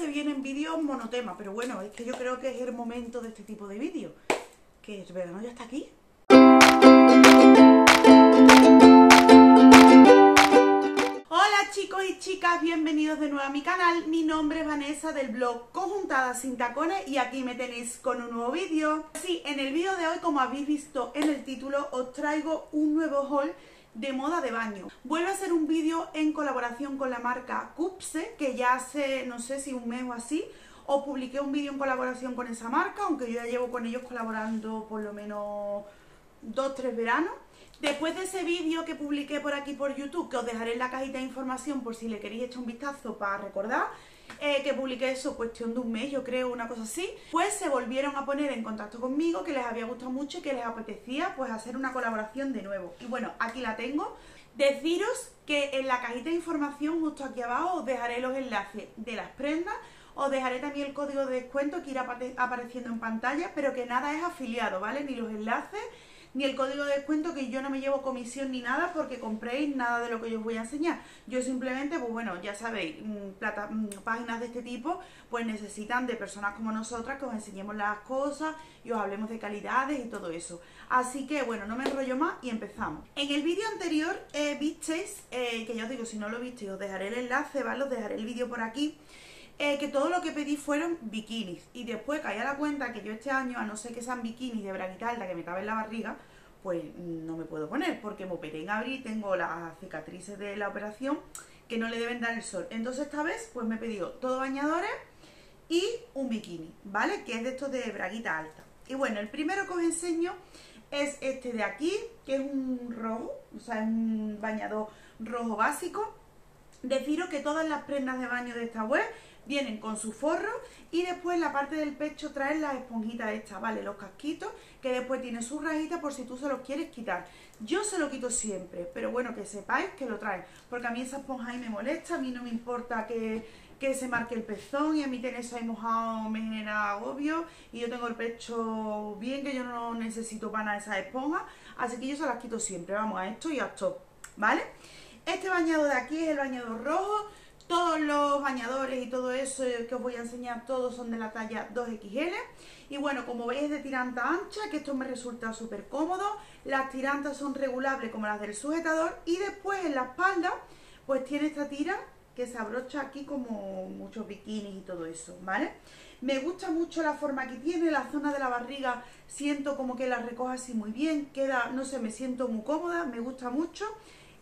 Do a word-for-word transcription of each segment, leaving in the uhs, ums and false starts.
se vienen vídeos monotema, pero bueno, es que yo creo que es el momento de este tipo de vídeos, que el verano ya está aquí. Hola chicos y chicas, bienvenidos de nuevo a mi canal. Mi nombre es Vanessa del blog Conjuntadas Sin Tacones y aquí me tenéis con un nuevo vídeo. Sí, en el vídeo de hoy, como habéis visto en el título, os traigo un nuevo haul de moda de baño. Vuelve a ser un vídeo en colaboración con la marca Cupshe, que ya hace, no sé si un mes o así, os publiqué un vídeo en colaboración con esa marca, aunque yo ya llevo con ellos colaborando por lo menos dos, tres veranos. Después de ese vídeo que publiqué por aquí por YouTube, que os dejaré en la cajita de información por si le queréis echar un vistazo para recordar, eh, que publiqué eso cuestión de un mes, yo creo, una cosa así, pues se volvieron a poner en contacto conmigo, que les había gustado mucho y que les apetecía pues hacer una colaboración de nuevo. Y bueno, aquí la tengo. Deciros que en la cajita de información, justo aquí abajo, os dejaré los enlaces de las prendas, os dejaré también el código de descuento que irá apareciendo en pantalla, pero que nada es afiliado, ¿vale? Ni los enlaces, ni el código de descuento, que yo no me llevo comisión ni nada porque compréis nada de lo que yo os voy a enseñar. Yo simplemente, pues bueno, ya sabéis, plata, páginas de este tipo pues necesitan de personas como nosotras que os enseñemos las cosas y os hablemos de calidades y todo eso. Así que bueno, no me enrollo más y empezamos. En el vídeo anterior eh, visteis, eh, que ya os digo, si no lo visteis os dejaré el enlace, ¿vale? Os dejaré el vídeo por aquí. Eh, que todo lo que pedí fueron bikinis, y después caí a la cuenta que yo este año, a no ser que sean bikinis de braguita alta que me cabe en la barriga, pues no me puedo poner, porque me operé en abril, tengo las cicatrices de la operación que no le deben dar el sol. Entonces esta vez pues me he pedido todo bañadores y un bikini, ¿vale? Que es de estos de braguita alta. Y bueno, el primero que os enseño es este de aquí, que es un rojo, o sea, es un bañador rojo básico. Deciros que todas las prendas de baño de esta web vienen con su forro y después en la parte del pecho traen las esponjitas estas, ¿vale? Los casquitos, que después tienen sus rajitas por si tú se los quieres quitar. Yo se lo quito siempre, pero bueno, que sepáis que lo traen, porque a mí esa esponja ahí me molesta, a mí no me importa que, que se marque el pezón, y a mí tener eso ahí mojado me genera agobio, y yo tengo el pecho bien, que yo no necesito para nada esas esponjas, así que yo se las quito siempre, vamos, a esto y a esto, ¿vale? Este bañador de aquí es el bañador rojo. Todos los bañadores y todo eso que os voy a enseñar, todos son de la talla dos equis ele. Y bueno, como veis es de tiranta ancha, que esto me resulta súper cómodo. Las tirantas son regulables como las del sujetador. Y después en la espalda, pues tiene esta tira que se abrocha aquí como muchos bikinis y todo eso, ¿vale? Me gusta mucho la forma que tiene, la zona de la barriga siento como que la recoja así muy bien. Queda, no sé, me siento muy cómoda, me gusta mucho.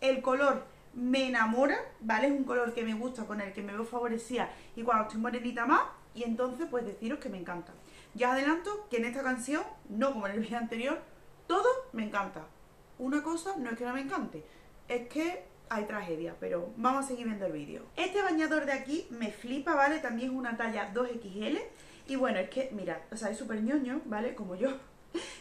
El color me enamora, ¿vale? Es un color que me gusta, con el que me veo favorecida y cuando estoy morenita más, y entonces pues deciros que me encanta. Ya adelanto que en esta canción, no como en el vídeo anterior, todo me encanta. Una cosa no es que no me encante, es que hay tragedia, pero vamos a seguir viendo el vídeo. Este bañador de aquí me flipa, ¿vale? También es una talla dos equis ele y bueno, es que mirad, o sea, es súper ñoño, ¿vale? Como yo.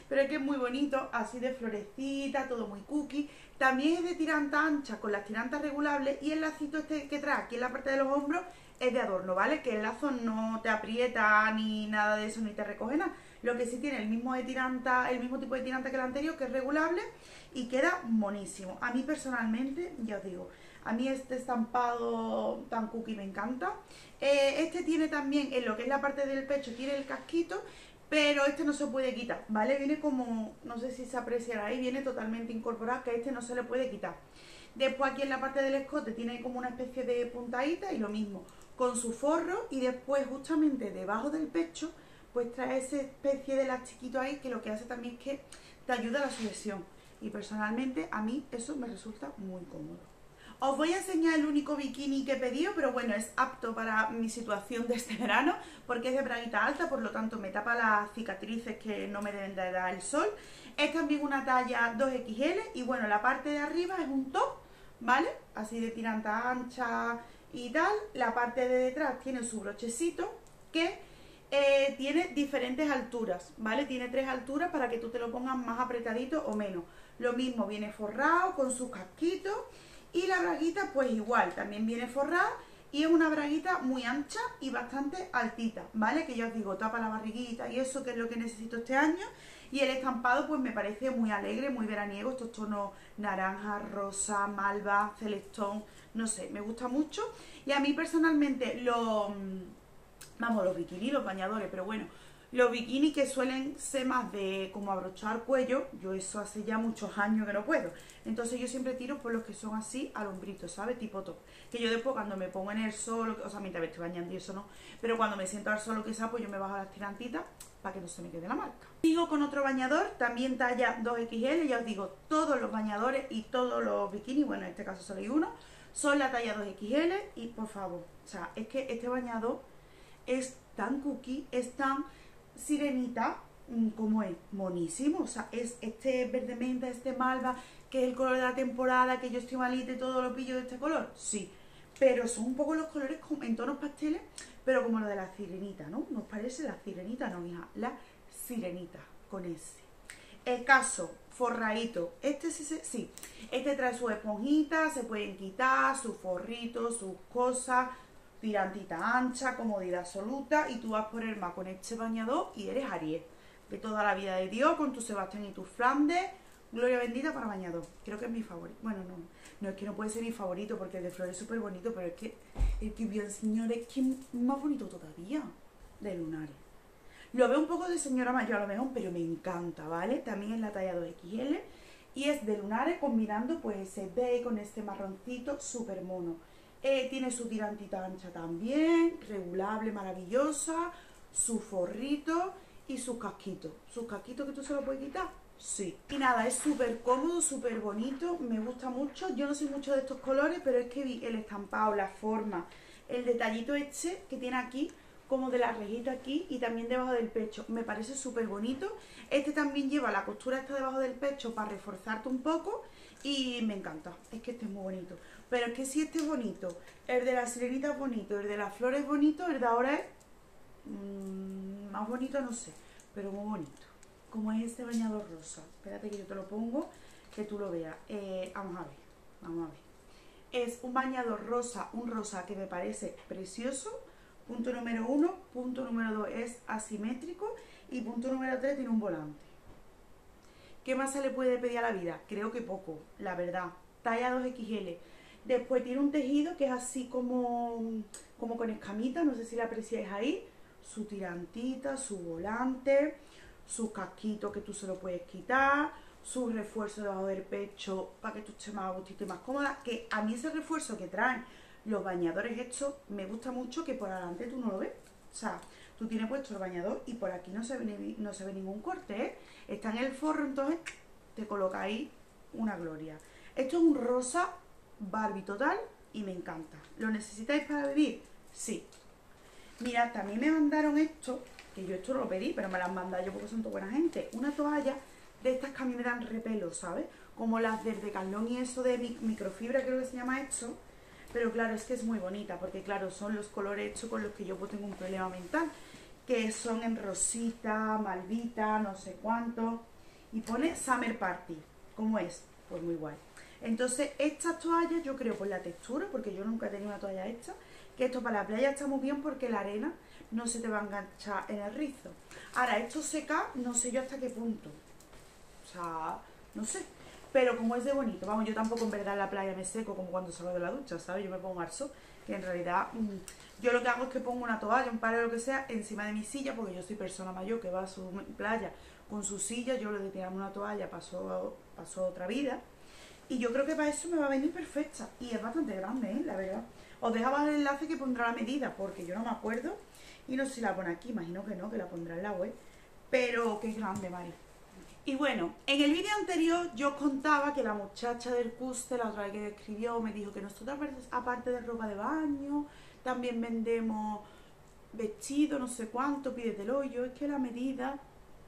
Pero es que es muy bonito, así de florecita, todo muy cookie. También es de tiranta ancha con las tirantas regulables y el lacito este que trae aquí en la parte de los hombros es de adorno, ¿vale? Que el lazo no te aprieta ni nada de eso, ni te recoge nada. Lo que sí tiene el mismo de tiranta, el mismo tipo de tiranta que el anterior, que es regulable y queda monísimo. A mí personalmente, ya os digo, a mí este estampado tan cookie me encanta. Eh, este tiene también, en lo que es la parte del pecho, tiene el casquito. Pero este no se puede quitar, ¿vale? Viene como, no sé si se apreciará ahí, viene totalmente incorporado, que este no se le puede quitar. Después aquí en la parte del escote tiene como una especie de puntadita y lo mismo, con su forro, y después justamente debajo del pecho pues trae esa especie de elastiquito ahí que lo que hace también es que te ayuda a la sujeción. Y personalmente a mí eso me resulta muy cómodo. Os voy a enseñar el único bikini que he pedido, pero bueno, es apto para mi situación de este verano, porque es de braguita alta, por lo tanto me tapa las cicatrices que no me deben de dar el sol. Es también una talla dos equis ele y bueno, la parte de arriba es un top, ¿vale? Así de tiranta ancha y tal. La parte de detrás tiene su brochecito que eh, tiene diferentes alturas, ¿vale? Tiene tres alturas para que tú te lo pongas más apretadito o menos. Lo mismo, viene forrado con sus casquitos. Y la braguita pues igual, también viene forrada y es una braguita muy ancha y bastante altita, ¿vale? Que ya os digo, tapa la barriguita y eso, que es lo que necesito este año. Y el estampado pues me parece muy alegre, muy veraniego, estos tonos naranja, rosa, malva, celestón, no sé, me gusta mucho. Y a mí personalmente lo, vamos, los bikinis, los bañadores, pero bueno, los bikinis que suelen ser más de como abrochar cuello, yo eso hace ya muchos años que no puedo. Entonces yo siempre tiro por los que son así al hombrito, ¿sabes? Tipo top. Que yo después cuando me pongo en el sol, o sea, mientras me estoy bañando y eso no, pero cuando me siento al sol o que sea, pues yo me bajo las tirantitas para que no se me quede la marca. Sigo con otro bañador, también talla dos equis ele, ya os digo, todos los bañadores y todos los bikinis, bueno, en este caso solo hay uno, son la talla dos equis ele y por favor, o sea, es que este bañador es tan cookie, es tan sirenita, como es monísimo, o sea, es este verde menta, este malva, que es el color de la temporada, que yo estoy malita y todo lo pillo de este color, sí, pero son un poco los colores en tonos pasteles, pero como lo de la sirenita, ¿no? ¿Nos parece la sirenita? No, mija, la sirenita, con ese. Escaso, forradito, este sí, sí, este trae su esponjita, se pueden quitar, sus forritos, sus cosas, tirantita ancha, comodidad absoluta, y tú vas por el mar con este bañador y eres Aries. De toda la vida de Dios, con tu Sebastián y tus Flandes, gloria bendita para bañador. Creo que es mi favorito. Bueno, no, no es que no puede ser mi favorito porque el de flores es súper bonito, pero es que el que vio el señor es que es más bonito todavía, de lunares. Lo veo un poco de señora mayor a lo mejor, pero me encanta, ¿vale? También es la talla dos equis ele y es de lunares combinando pues ese beige con este marroncito súper mono. Eh, tiene su tirantita ancha también, regulable, maravillosa, su forrito y sus casquitos. ¿Sus casquitos que tú se los puedes quitar? Sí. Y nada, es súper cómodo, súper bonito, me gusta mucho. Yo no sé mucho de estos colores, pero es que vi el estampado, la forma, el detallito este que tiene aquí, como de la rejita aquí y también debajo del pecho. Me parece súper bonito. Este también lleva la costura esta debajo del pecho para reforzarte un poco. Y me encanta, es que este es muy bonito. Pero es que si este es bonito, el de la sirenita es bonito, el de las flores es bonito, el de ahora es mmm, más bonito, no sé, pero muy bonito. Como es este bañador rosa, espérate que yo te lo pongo, que tú lo veas. Eh, vamos a ver, vamos a ver. Es un bañador rosa, un rosa que me parece precioso. Punto número uno, punto número dos es asimétrico y punto número tres tiene un volante. ¿Qué más se le puede pedir a la vida? Creo que poco, la verdad. Talla dos equis ele. Después tiene un tejido que es así como, como con escamita, no sé si la apreciáis ahí. Su tirantita, su volante, su casquito que tú se lo puedes quitar, su refuerzo debajo del pecho para que tú estés más a gustito y más cómoda. Que a mí ese refuerzo que traen los bañadores estos me gusta mucho, que por adelante tú no lo ves. O sea, tú tienes puesto el bañador y por aquí no se ve, no se ve ningún corte, ¿eh? Está en el forro, entonces te coloca ahí una gloria. Esto es un rosa Barbie total y me encanta. ¿Lo necesitáis para vivir? Sí. Mirad, también me mandaron esto, que yo esto no lo pedí, pero me las mandado yo porque son tan buena gente. Una toalla de estas que a mí me dan repelo, ¿sabes? Como las del Decathlon y eso de microfibra, creo que se llama esto. Pero claro, es que es muy bonita, porque claro, son los colores hechos con los que yo tengo un problema mental, que son en rosita, malvita, no sé cuánto, y pone Summer Party. ¿Cómo es? Pues muy guay. Entonces, estas toallas, yo creo por la textura, porque yo nunca he tenido una toalla esta, que esto para la playa está muy bien porque la arena no se te va a enganchar en el rizo. Ahora, esto seca, no sé yo hasta qué punto. O sea, no sé. Pero como es de bonito, vamos, yo tampoco en verdad en la playa me seco como cuando salgo de la ducha, ¿sabes? Yo me pongo al sol, que en realidad yo lo que hago es que pongo una toalla, un palo o lo que sea, encima de mi silla, porque yo soy persona mayor que va a su playa con su silla, yo lo de tirarme una toalla pasó, pasó otra vida. Y yo creo que para eso me va a venir perfecta, y es bastante grande, ¿eh? La verdad. Os dejaba el enlace que pondrá la medida, porque yo no me acuerdo, y no sé si la pone aquí, imagino que no, que la pondrá en la web, pero que es grande, Mari. Y bueno, en el vídeo anterior yo os contaba que la muchacha del Cupshe, la otra que escribió, me dijo que nosotros aparte de ropa de baño, también vendemos vestido, no sé cuánto, pídetelo. Y yo, es que la medida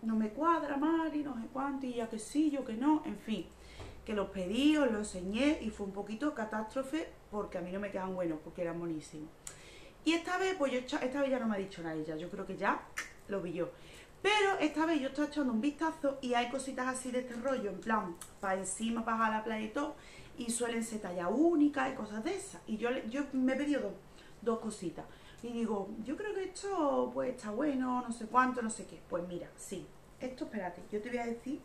no me cuadra, Mari, no sé cuánto, y ya que sí, yo que no, en fin. Que los pedí, os los enseñé y fue un poquito catástrofe porque a mí no me quedan buenos, porque eran buenísimos. Y esta vez, pues yo, esta vez ya no me ha dicho nada ella, yo creo que ya lo vi yo. Pero esta vez yo estoy echando un vistazo y hay cositas así de este rollo, en plan, para encima, para la playa y todo. Y suelen ser talla única y cosas de esas. Y yo, yo me he pedido dos, dos cositas. Y digo, yo creo que esto pues está bueno, no sé cuánto, no sé qué. Pues mira, sí, esto espérate, yo te voy a decir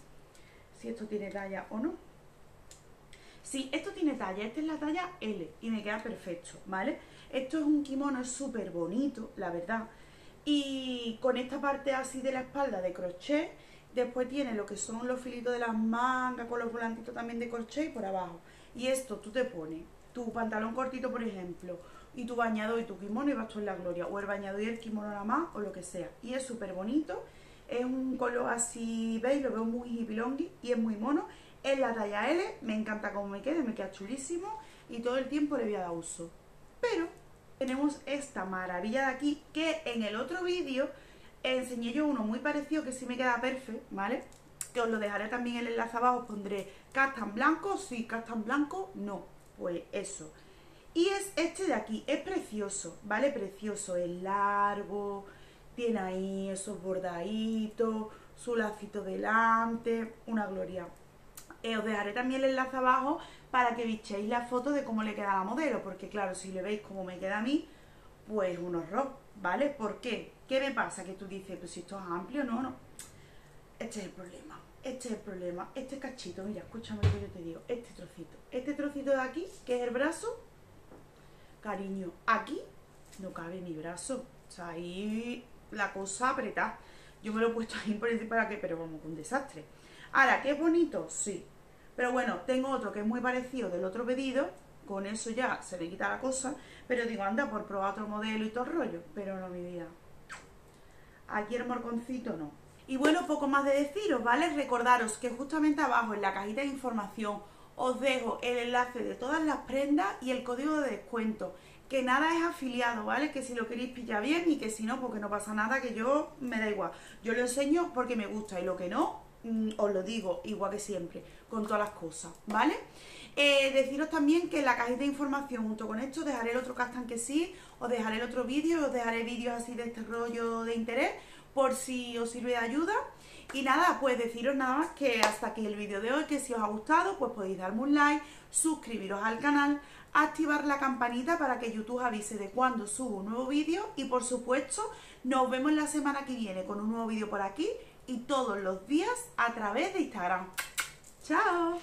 si esto tiene talla o no. Sí, esto tiene talla, esta es la talla ele y me queda perfecto, ¿vale? Esto es un kimono, es súper bonito, la verdad. Y con esta parte así de la espalda de crochet, después tiene lo que son los filitos de las mangas con los volantitos también de crochet y por abajo. Y esto tú te pones tu pantalón cortito, por ejemplo, y tu bañador y tu kimono y vas tú en la gloria, o el bañador y el kimono nada más, o lo que sea. Y es súper bonito, es un color así, veis, lo veo muy hippilongui y es muy mono. Es la talla L, me encanta cómo me queda, me queda chulísimo y todo el tiempo le voy a dar uso. Pero tenemos esta maravilla de aquí, que en el otro vídeo enseñé yo uno muy parecido que sí me queda perfecto, ¿vale? Que os lo dejaré también el enlace abajo, os pondré castan blanco, sí, castan blanco, no, pues eso. Y es este de aquí, es precioso, ¿vale? Precioso, es largo, tiene ahí esos bordaditos, su lacito delante, una gloria. Eh, os dejaré también el enlace abajo para que bichéis la foto de cómo le queda a la modelo, porque claro, si le veis cómo me queda a mí, pues un horror, ¿vale? ¿Por qué? ¿Qué me pasa? Que tú dices, pues si esto es amplio, no, no. Este es el problema, este es el problema, este cachito, mira, escúchame lo que yo te digo, este trocito, este trocito de aquí, que es el brazo, cariño, aquí no cabe mi brazo, o sea, ahí la cosa apretada. Yo me lo he puesto ahí por decir para qué, pero vamos, un desastre. Ahora, ¿qué bonito? Sí. Pero bueno, tengo otro que es muy parecido del otro pedido, con eso ya se le quita la cosa, pero digo, anda, por probar otro modelo y todo el rollo, pero no, mi vida. Aquí el morconcito no. Y bueno, poco más de deciros, ¿vale? Recordaros que justamente abajo en la cajita de información os dejo el enlace de todas las prendas y el código de descuento, que nada es afiliado, ¿vale? Que si lo queréis pillar bien y que si no, porque no pasa nada, que yo me da igual. Yo lo enseño porque me gusta y lo que no, os lo digo igual que siempre con todas las cosas, ¿vale? Eh, deciros también que en la cajita de información junto con esto dejaré el otro castan que sí, os dejaré el otro vídeo, os dejaré vídeos así de este rollo de interés por si os sirve de ayuda. Y nada, pues deciros nada más que hasta aquí el vídeo de hoy, que si os ha gustado pues podéis darme un like, suscribiros al canal, activar la campanita para que YouTube avise de cuando subo un nuevo vídeo y por supuesto nos vemos la semana que viene con un nuevo vídeo por aquí y todos los días a través de Instagram. ¡Chao!